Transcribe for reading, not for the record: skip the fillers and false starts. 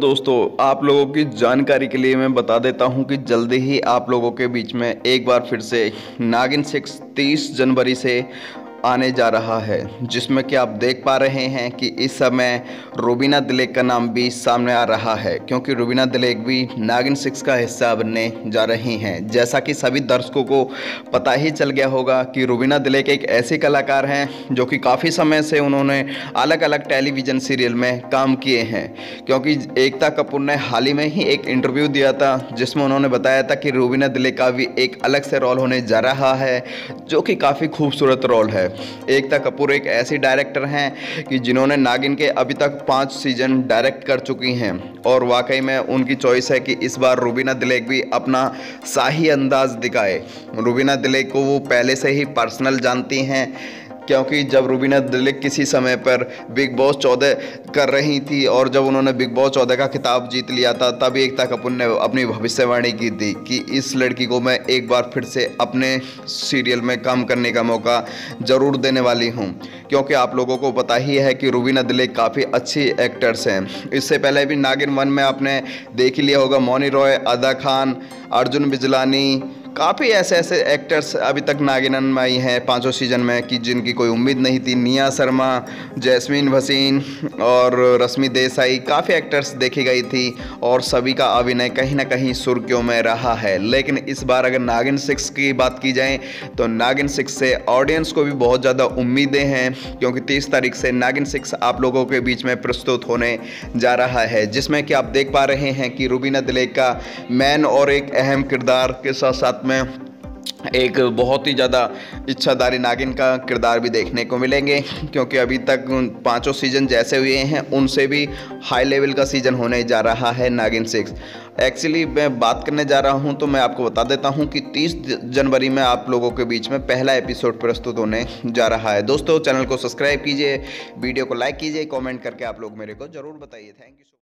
दोस्तों आप लोगों की जानकारी के लिए मैं बता देता हूं कि जल्दी ही आप लोगों के बीच में एक बार फिर से नागिन सिक्स 30 जनवरी से आने जा रहा है, जिसमें कि आप देख पा रहे हैं कि इस समय रूबिना दिलैक का नाम भी सामने आ रहा है, क्योंकि रूबिना दिलैक भी नागिन सिक्स का हिस्सा बनने जा रही हैं। जैसा कि सभी दर्शकों को पता ही चल गया होगा कि रूबिना दिलैक एक ऐसे कलाकार हैं जो कि काफ़ी समय से उन्होंने अलग अलग टेलीविज़न सीरियल में काम किए हैं, क्योंकि एकता कपूर ने हाल ही में ही एक इंटरव्यू दिया था जिसमें उन्होंने बताया था कि रूबिना दिलैक का भी एक अलग से रोल होने जा रहा है जो कि काफ़ी खूबसूरत रोल है। एकता कपूर एक ऐसी डायरेक्टर हैं कि जिन्होंने नागिन के अभी तक 5 सीजन डायरेक्ट कर चुकी हैं, और वाकई में उनकी चॉइस है कि इस बार रूबिना दिलैक भी अपना शाही अंदाज दिखाए। रूबिना दिलैक को वो पहले से ही पर्सनल जानती हैं, क्योंकि जब रूबिना दिलैक किसी समय पर बिग बॉस 14 कर रही थी और जब उन्होंने बिग बॉस 14 का खिताब जीत लिया था, तभी एकता कपूर ने अपनी भविष्यवाणी की थी कि इस लड़की को मैं एक बार फिर से अपने सीरियल में काम करने का मौका ज़रूर देने वाली हूं, क्योंकि आप लोगों को पता ही है कि रूबिना दिलैक काफ़ी अच्छी एक्टर्स हैं। इससे पहले भी नागिन 1 में आपने देख ही लिया होगा, मोनी रॉय, आदा खान, अर्जुन बिजलानी, काफ़ी ऐसे ऐसे एक्टर्स अभी तक नागिन में आई हैं 5 सीजन में कि जिनकी कोई उम्मीद नहीं थी। निया शर्मा, जैस्मीन भसीन और रश्मि देसाई, काफ़ी एक्टर्स देखी गई थी और सभी का अभिनय कहीं ना कहीं सुर्खियों में रहा है। लेकिन इस बार अगर नागिन सिक्स की बात की जाए तो नागिन सिक्स से ऑडियंस को भी बहुत ज़्यादा उम्मीदें हैं, क्योंकि 30 तारीख से नागिन सिक्स आप लोगों के बीच में प्रस्तुत होने जा रहा है, जिसमें कि आप देख पा रहे हैं कि रूबिना दिलैक का मैन और एक अहम किरदार के साथ साथ में एक बहुत ही ज़्यादा इच्छाधारी नागिन का किरदार भी देखने को मिलेंगे, क्योंकि अभी तक 5 सीज़न जैसे हुए हैं उनसे भी हाई लेवल का सीज़न होने जा रहा है नागिन सिक्स। एक्चुअली मैं बात करने जा रहा हूं तो मैं आपको बता देता हूं कि 30 जनवरी में आप लोगों के बीच में पहला एपिसोड प्रस्तुत होने जा रहा है। दोस्तों चैनल को सब्सक्राइब कीजिए, वीडियो को लाइक कीजिए, कॉमेंट करके आप लोग मेरे को ज़रूर बताइए। Thank you.